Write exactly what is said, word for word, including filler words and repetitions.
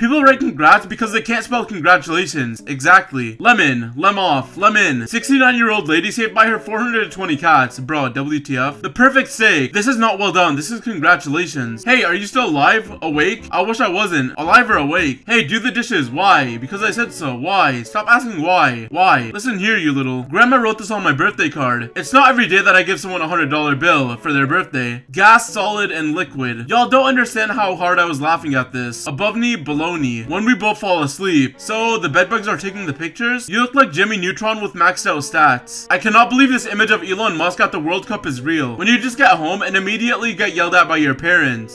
People write congrats because they can't spell congratulations. Exactly. Lemon. Lem off. Lemon. sixty-nine year old lady saved by her four hundred twenty cats. Bro, W T F. The perfect sake. This is not well done. This is congratulations. Hey, are you still alive? Awake? I wish I wasn't. Alive or awake? Hey, do the dishes. Why? Because I said so. Why? Stop asking why. Why? Listen here, you little. Grandma wrote this on my birthday card. It's not every day that I give someone a one hundred dollar bill for their birthday. Gas, solid, and liquid. Y'all don't understand how hard I was laughing at this. Above knee, below knee. When we both fall asleep. So, the bedbugs are taking the pictures? You look like Jimmy Neutron with maxed out stats. I cannot believe this image of Elon Musk at the World Cup is real. When you just get home and immediately get yelled at by your parents.